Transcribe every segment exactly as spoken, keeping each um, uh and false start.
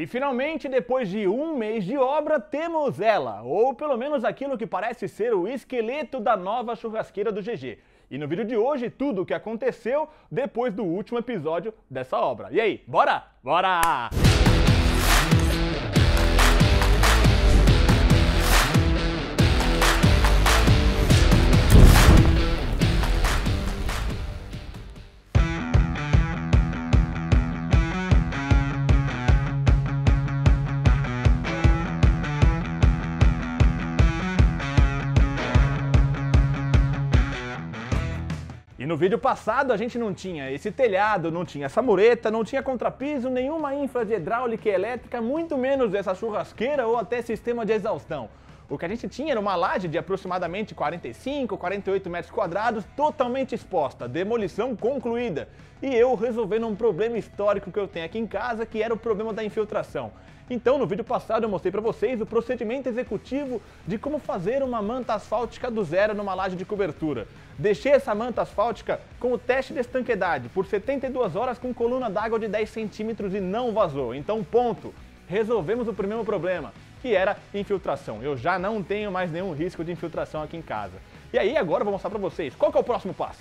E finalmente, depois de um mês de obra, temos ela, ou pelo menos aquilo que parece ser o esqueleto da nova churrasqueira do G G. E no vídeo de hoje, tudo o que aconteceu depois do último episódio dessa obra. E aí, bora? Bora! No vídeo passado a gente não tinha esse telhado, não tinha essa mureta, não tinha contrapiso, nenhuma infra de hidráulica e elétrica, muito menos essa churrasqueira ou até sistema de exaustão. O que a gente tinha era uma laje de aproximadamente quarenta e cinco, quarenta e oito metros quadrados, totalmente exposta, demolição concluída. E eu resolvendo um problema histórico que eu tenho aqui em casa, que era o problema da infiltração. Então, no vídeo passado eu mostrei para vocês o procedimento executivo de como fazer uma manta asfáltica do zero numa laje de cobertura. Deixei essa manta asfáltica com o teste de estanqueidade por setenta e duas horas com coluna d'água de dez centímetros e não vazou. Então, ponto. Resolvemos o primeiro problema, que era infiltração. Eu já não tenho mais nenhum risco de infiltração aqui em casa. E aí, agora eu vou mostrar para vocês qual que é o próximo passo.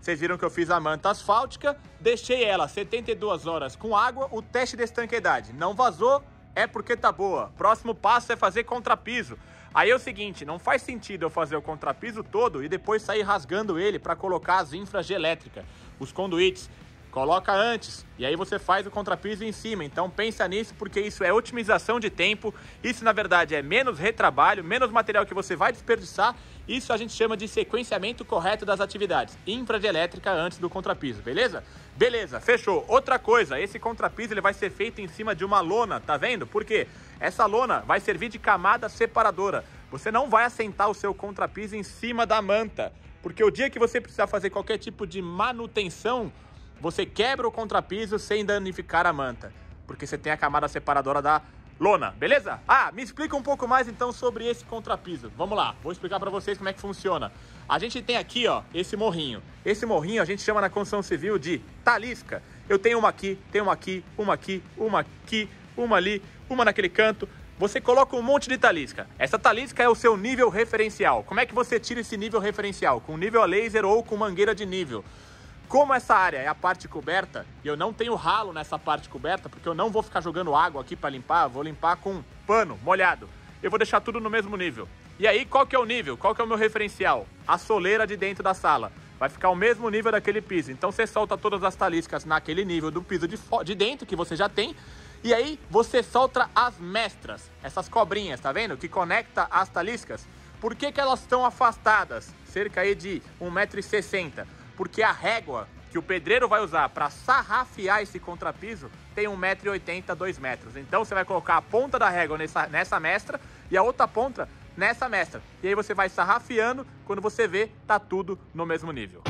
Vocês viram que eu fiz a manta asfáltica, deixei ela setenta e duas horas com água, o teste de estanqueidade não vazou, é porque tá boa. Próximo passo é fazer contrapiso. Aí é o seguinte, não faz sentido eu fazer o contrapiso todo e depois sair rasgando ele para colocar as infras de elétrica, os conduítes. Coloca antes, e aí você faz o contrapiso em cima. Então pensa nisso, porque isso é otimização de tempo, isso na verdade é menos retrabalho, menos material que você vai desperdiçar, isso a gente chama de sequenciamento correto das atividades, infra de elétrica antes do contrapiso, beleza? Beleza, fechou. Outra coisa, esse contrapiso ele vai ser feito em cima de uma lona, tá vendo? Por quê? Essa lona vai servir de camada separadora, você não vai assentar o seu contrapiso em cima da manta, porque o dia que você precisar fazer qualquer tipo de manutenção, você quebra o contrapiso sem danificar a manta, porque você tem a camada separadora da lona, beleza? Ah, me explica um pouco mais então sobre esse contrapiso. Vamos lá, vou explicar para vocês como é que funciona. A gente tem aqui, ó, esse morrinho. Esse morrinho a gente chama na construção civil de talisca. Eu tenho uma aqui, tenho uma aqui, uma aqui, uma aqui, uma ali, uma naquele canto. Você coloca um monte de talisca. Essa talisca é o seu nível referencial. Como é que você tira esse nível referencial? Com nível a laser ou com mangueira de nível. Como essa área é a parte coberta, e eu não tenho ralo nessa parte coberta, porque eu não vou ficar jogando água aqui para limpar, vou limpar com pano molhado. Eu vou deixar tudo no mesmo nível. E aí, qual que é o nível? Qual que é o meu referencial? A soleira de dentro da sala. Vai ficar o mesmo nível daquele piso. Então, você solta todas as taliscas naquele nível do piso de, de dentro, que você já tem. E aí, você solta as mestras, essas cobrinhas, tá vendo? Que conecta as taliscas. Por que que elas estão afastadas? Cerca aí de um metro e sessenta. Porque a régua que o pedreiro vai usar para sarrafiar esse contrapiso tem um metro e oitenta, dois metros. Então você vai colocar a ponta da régua nessa, nessa mestra e a outra ponta nessa mestra. E aí você vai sarrafiando, quando você vê, tá tudo no mesmo nível.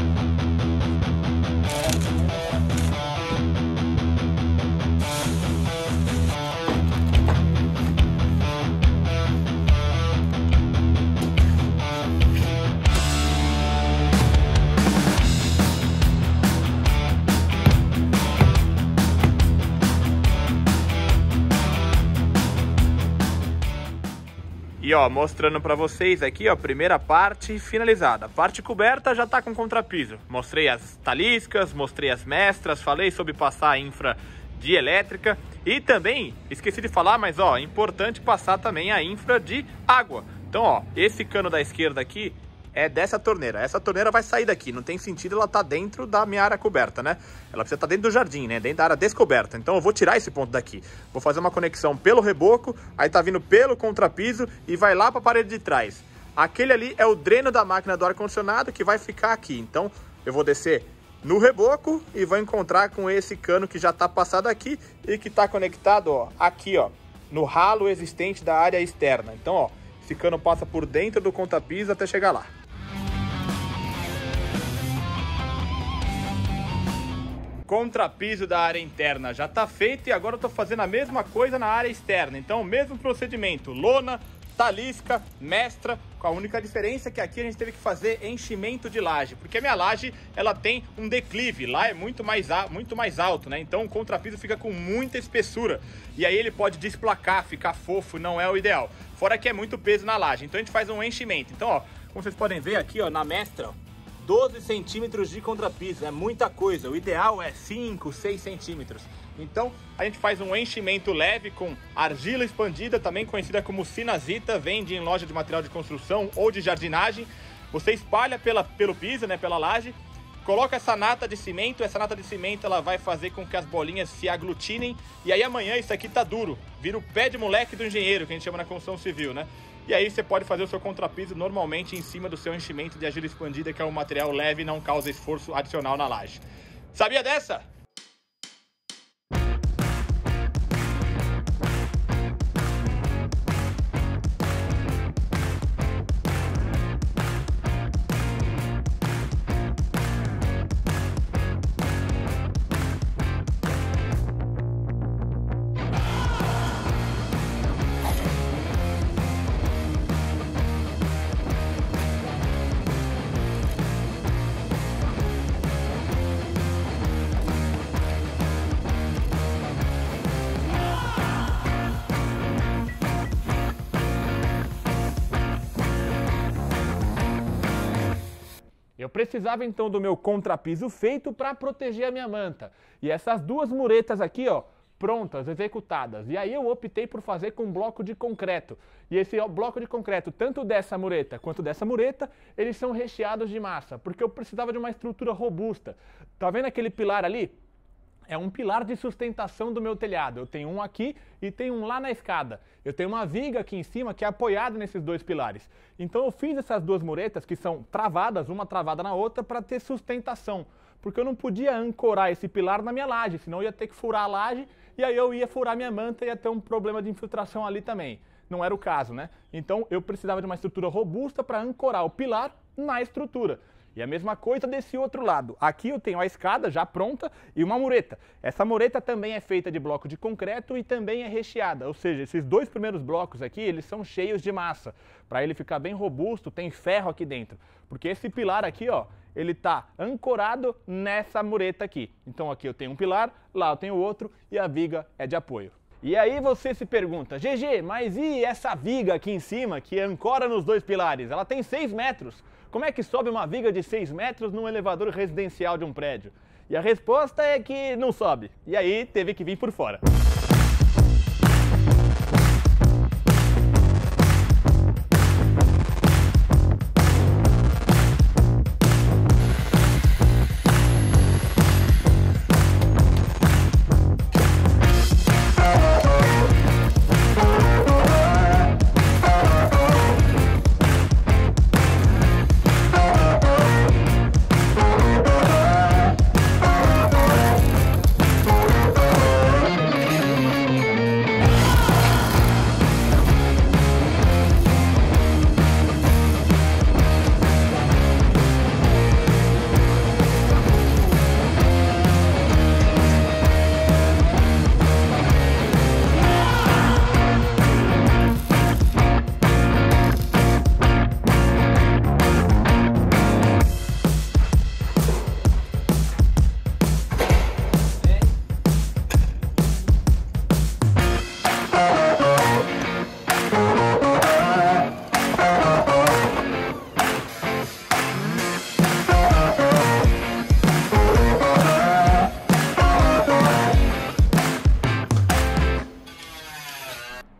E ó, mostrando pra vocês aqui, ó, primeira parte finalizada. A parte coberta já tá com contrapiso. Mostrei as taliscas, mostrei as mestras, falei sobre passar a infra de elétrica. E também, esqueci de falar, mas ó, é importante passar também a infra de água. Então ó, esse cano da esquerda aqui é dessa torneira. Essa torneira vai sair daqui, não tem sentido ela tá dentro da minha área coberta, né? Ela precisa estar dentro do jardim, né? Dentro da área descoberta. Então eu vou tirar esse ponto daqui. Vou fazer uma conexão pelo reboco, aí tá vindo pelo contrapiso e vai lá pra parede de trás. Aquele ali é o dreno da máquina do ar-condicionado que vai ficar aqui. Então eu vou descer no reboco e vou encontrar com esse cano que já tá passado aqui e que tá conectado, ó, aqui, ó, no ralo existente da área externa. Então, ó, esse cano passa por dentro do contrapiso até chegar lá. Contrapiso da área interna já está feito e agora eu estou fazendo a mesma coisa na área externa. Então, o mesmo procedimento, lona, talisca, mestra, com a única diferença que aqui a gente teve que fazer enchimento de laje, porque a minha laje ela tem um declive, lá é muito mais, a, muito mais alto, né? Então o contrapiso fica com muita espessura e aí ele pode desplacar, ficar fofo, não é o ideal. Fora que é muito peso na laje, então a gente faz um enchimento. Então, ó, como vocês podem ver aqui, ó, na mestra, doze centímetros de contrapiso, é muita coisa. O ideal é cinco, seis centímetros. Então a gente faz um enchimento leve com argila expandida, também conhecida como sinazita, vende em loja de material de construção ou de jardinagem. Você espalha pela, pelo piso, né, pela laje, coloca essa nata de cimento, essa nata de cimento ela vai fazer com que as bolinhas se aglutinem e aí amanhã isso aqui tá duro, vira o pé de moleque do engenheiro, que a gente chama na construção civil, né? E aí você pode fazer o seu contrapiso normalmente em cima do seu enchimento de argila expandida, que é um material leve e não causa esforço adicional na laje. Sabia dessa? Eu precisava então do meu contrapiso feito para proteger a minha manta. E essas duas muretas aqui, ó, prontas, executadas. E aí eu optei por fazer com bloco de concreto. E esse ó, bloco de concreto, tanto dessa mureta quanto dessa mureta, eles são recheados de massa, porque eu precisava de uma estrutura robusta. Tá vendo aquele pilar ali? É um pilar de sustentação do meu telhado. Eu tenho um aqui e tenho um lá na escada. Eu tenho uma viga aqui em cima que é apoiada nesses dois pilares. Então eu fiz essas duas muretas que são travadas, uma travada na outra, para ter sustentação. Porque eu não podia ancorar esse pilar na minha laje, senão eu ia ter que furar a laje e aí eu ia furar minha manta e ia ter um problema de infiltração ali também. Não era o caso, né? Então eu precisava de uma estrutura robusta para ancorar o pilar na estrutura. E a mesma coisa desse outro lado. Aqui eu tenho a escada já pronta e uma mureta. Essa mureta também é feita de bloco de concreto e também é recheada. Ou seja, esses dois primeiros blocos aqui, eles são cheios de massa. Para ele ficar bem robusto, tem ferro aqui dentro. Porque esse pilar aqui, ó, ele está ancorado nessa mureta aqui. Então aqui eu tenho um pilar, lá eu tenho outro e a viga é de apoio. E aí você se pergunta, G G, mas e essa viga aqui em cima que ancora nos dois pilares? Ela tem seis metros. Como é que sobe uma viga de seis metros num elevador residencial de um prédio? E a resposta é que não sobe. E aí teve que vir por fora.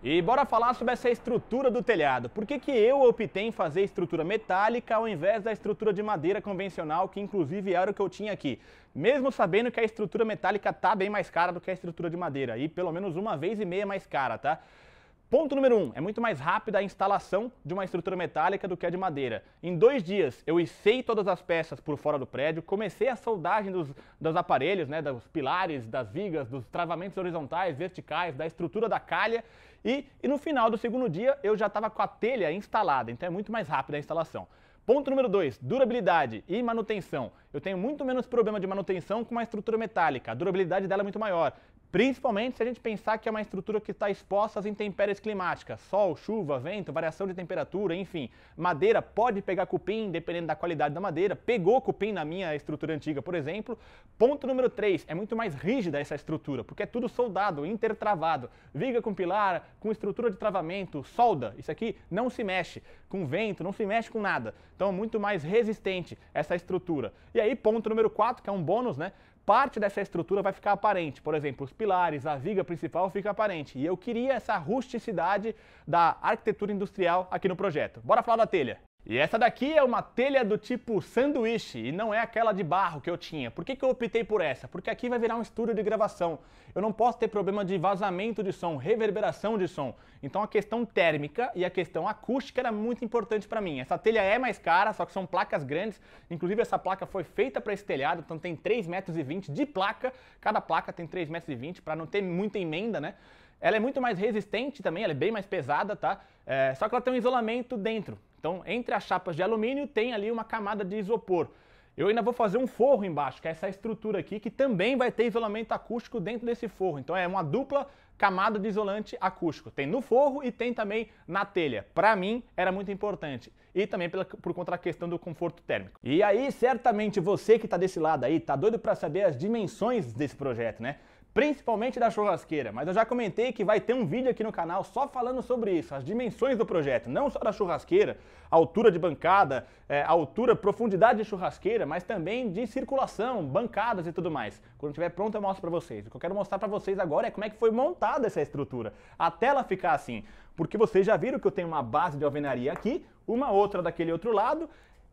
E bora falar sobre essa estrutura do telhado. Por que que eu optei em fazer estrutura metálica ao invés da estrutura de madeira convencional, que inclusive era o que eu tinha aqui? Mesmo sabendo que a estrutura metálica tá bem mais cara do que a estrutura de madeira, e pelo menos uma vez e meia mais cara, tá? Ponto número um, é muito mais rápida a instalação de uma estrutura metálica do que a de madeira. Em dois dias eu içei todas as peças por fora do prédio, comecei a soldagem dos, dos aparelhos, né, dos pilares, das vigas, dos travamentos horizontais, verticais, da estrutura da calha e, e no final do segundo dia eu já estava com a telha instalada, então é muito mais rápida a instalação. Ponto número dois, durabilidade e manutenção. eu tenho muito menos problema de manutenção com uma estrutura metálica. A durabilidade dela é muito maior. Principalmente se a gente pensar que é uma estrutura que está exposta às intempéries climáticas. Sol, chuva, vento, variação de temperatura, enfim. Madeira pode pegar cupim, dependendo da qualidade da madeira. Pegou cupim na minha estrutura antiga, por exemplo. Ponto número três, é muito mais rígida essa estrutura, porque é tudo soldado, intertravado. Viga com pilar, com estrutura de travamento, solda. Isso aqui não se mexe com vento, não se mexe com nada. Então é muito mais resistente essa estrutura. E aí, ponto número quatro, que é um bônus, né? Parte dessa estrutura vai ficar aparente, por exemplo, os pilares, a viga principal fica aparente. E eu queria essa rusticidade da arquitetura industrial aqui no projeto. Bora falar da telha. E essa daqui é uma telha do tipo sanduíche e não é aquela de barro que eu tinha. Por que que eu optei por essa? Porque aqui vai virar um estúdio de gravação. Eu não posso ter problema de vazamento de som, reverberação de som. Então a questão térmica e a questão acústica era muito importante para mim. Essa telha é mais cara, só que são placas grandes. Inclusive essa placa foi feita para esse telhado, então tem três metros e vinte de placa. Cada placa tem três metros e vinte para não ter muita emenda, né? Ela é muito mais resistente também, ela é bem mais pesada, tá? É, só que ela tem um isolamento dentro. Então, entre as chapas de alumínio tem ali uma camada de isopor. Eu ainda vou fazer um forro embaixo, que é essa estrutura aqui, que também vai ter isolamento acústico dentro desse forro. Então é uma dupla camada de isolante acústico. Tem no forro e tem também na telha. Para mim, era muito importante. E também pela, por conta da questão do conforto térmico. E aí, certamente, você que está desse lado aí, tá doido para saber as dimensões desse projeto, né? Principalmente da churrasqueira, mas eu já comentei que vai ter um vídeo aqui no canal só falando sobre isso, as dimensões do projeto, não só da churrasqueira, altura de bancada, é, altura, profundidade de churrasqueira, mas também de circulação, bancadas e tudo mais. Quando estiver pronto eu mostro para vocês. O que eu quero mostrar para vocês agora é como é que foi montada essa estrutura, até ela ficar assim, porque vocês já viram que eu tenho uma base de alvenaria aqui, uma outra daquele outro lado.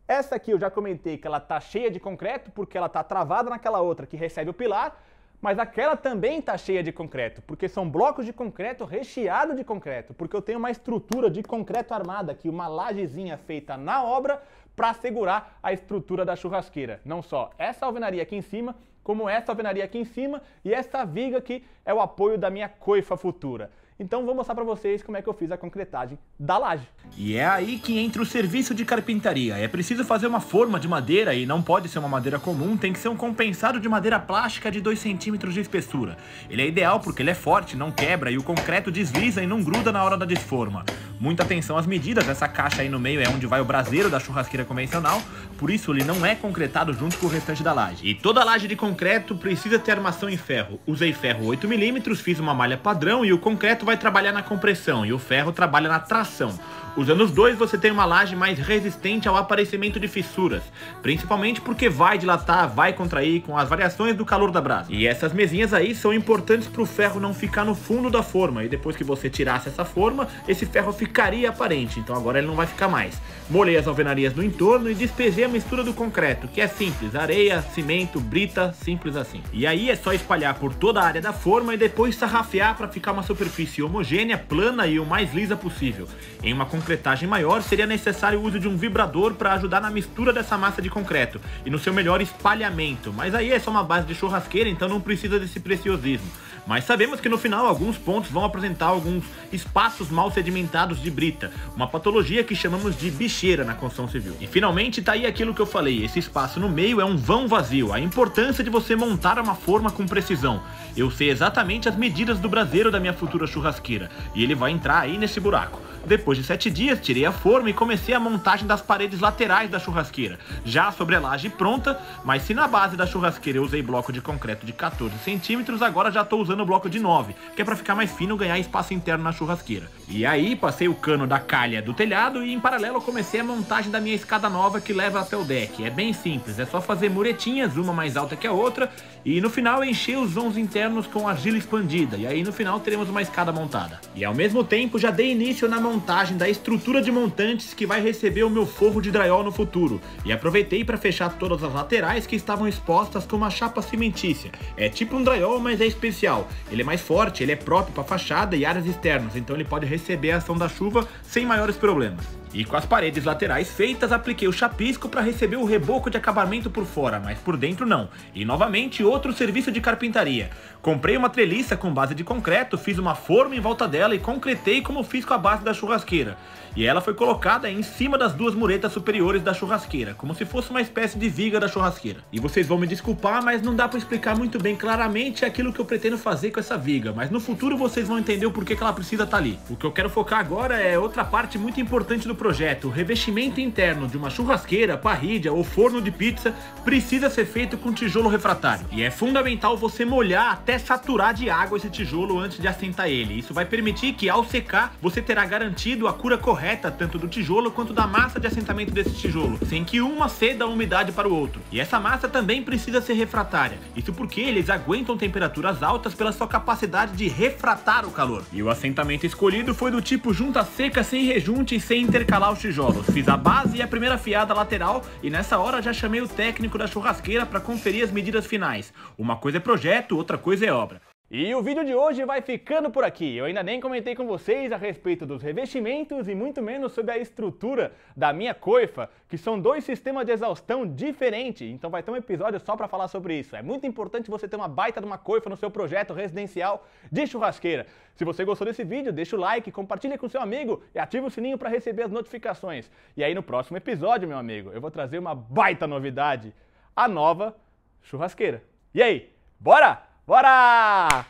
Essa aqui eu já comentei que ela tá cheia de concreto, porque ela tá travada naquela outra que recebe o pilar, mas aquela também está cheia de concreto, porque são blocos de concreto recheado de concreto, porque eu tenho uma estrutura de concreto armada aqui, uma lajezinha feita na obra para segurar a estrutura da churrasqueira. Não só essa alvenaria aqui em cima, como essa alvenaria aqui em cima e essa viga aqui é o apoio da minha coifa futura. Então vou mostrar para vocês como é que eu fiz a concretagem da laje. E é aí que entra o serviço de carpintaria. É preciso fazer uma forma de madeira e não pode ser uma madeira comum, tem que ser um compensado de madeira plástica de dois centímetros de espessura. Ele é ideal porque ele é forte, não quebra e o concreto desliza e não gruda na hora da desforma. Muita atenção às medidas, essa caixa aí no meio é onde vai o braseiro da churrasqueira convencional, por isso ele não é concretado junto com o restante da laje. E toda laje de concreto precisa ter armação em ferro. Usei ferro oito milímetros, fiz uma malha padrão e o concreto vai trabalhar na compressão e o ferro trabalha na tração. Usando os dois você tem uma laje mais resistente ao aparecimento de fissuras, principalmente porque vai dilatar, vai contrair com as variações do calor da brasa. E essas mesinhas aí são importantes para o ferro não ficar no fundo da forma, e depois que você tirasse essa forma, esse ferro ficaria aparente, então agora ele não vai ficar mais. Molhei as alvenarias no entorno e despejei a mistura do concreto, que é simples, areia, cimento, brita, simples assim. E aí é só espalhar por toda a área da forma e depois sarrafear para ficar uma superfície homogênea, plana e o mais lisa possível. Em uma concretagem maior, seria necessário o uso de um vibrador para ajudar na mistura dessa massa de concreto e no seu melhor espalhamento, mas aí é só uma base de churrasqueira, então não precisa desse preciosismo. Mas sabemos que no final alguns pontos vão apresentar alguns espaços mal sedimentados de brita, uma patologia que chamamos de bicheira na construção civil. E finalmente tá aí aquilo que eu falei, esse espaço no meio é um vão vazio, a importância de você montar uma forma com precisão. Eu sei exatamente as medidas do braseiro da minha futura churrasqueira e ele vai entrar aí nesse buraco. Depois de sete dias, tirei a forma e comecei a montagem das paredes laterais da churrasqueira, já sobre a laje pronta, mas se na base da churrasqueira eu usei bloco de concreto de quatorze centímetros, agora já estou usando bloco de nove, que é para ficar mais fino e ganhar espaço interno na churrasqueira. E aí, passei o cano da calha do telhado e em paralelo eu comecei a montagem da minha escada nova que leva até o deck. É bem simples, é só fazer muretinhas, uma mais alta que a outra, e no final encher os vãos internos com argila expandida, e aí no final teremos uma escada montada. E ao mesmo tempo já dei início na montagem montagem da estrutura de montantes que vai receber o meu forro de drywall no futuro, e aproveitei para fechar todas as laterais que estavam expostas com uma chapa cimentícia. É tipo um drywall, mas é especial, ele é mais forte, ele é próprio para fachada e áreas externas, então ele pode receber a ação da chuva sem maiores problemas. E com as paredes laterais feitas, apliquei o chapisco para receber o reboco de acabamento por fora, mas por dentro não. E novamente outro serviço de carpintaria. Comprei uma treliça com base de concreto, fiz uma forma em volta dela e concretei como fiz com a base da churrasqueira. E ela foi colocada em cima das duas muretas superiores da churrasqueira, como se fosse uma espécie de viga da churrasqueira. E vocês vão me desculpar, mas não dá para explicar muito bem claramente aquilo que eu pretendo fazer com essa viga, mas no futuro vocês vão entender o porquê que ela precisa estar ali. O que eu quero focar agora é outra parte muito importante do projeto. O revestimento interno de uma churrasqueira, parrilha ou forno de pizza precisa ser feito com tijolo refratário. E é fundamental você molhar até saturar de água esse tijolo antes de assentar ele. Isso vai permitir que, ao secar, você terá garantido a cura correta tanto do tijolo quanto da massa de assentamento desse tijolo, sem que uma ceda a umidade para o outro. E essa massa também precisa ser refratária. Isso porque eles aguentam temperaturas altas pela sua capacidade de refratar o calor. E o assentamento escolhido foi do tipo junta seca, sem rejunte e sem intercâmbio. Calar os tijolos. Fiz a base e a primeira fiada lateral e nessa hora já chamei o técnico da churrasqueira para conferir as medidas finais. Uma coisa é projeto, outra coisa é obra. E o vídeo de hoje vai ficando por aqui. Eu ainda nem comentei com vocês a respeito dos revestimentos e muito menos sobre a estrutura da minha coifa, que são dois sistemas de exaustão diferentes. Então vai ter um episódio só para falar sobre isso. É muito importante você ter uma baita de uma coifa no seu projeto residencial de churrasqueira. Se você gostou desse vídeo, deixa o like, compartilha com seu amigo e ativa o sininho para receber as notificações. E aí no próximo episódio, meu amigo, eu vou trazer uma baita novidade, a nova churrasqueira. E aí, bora? Bora!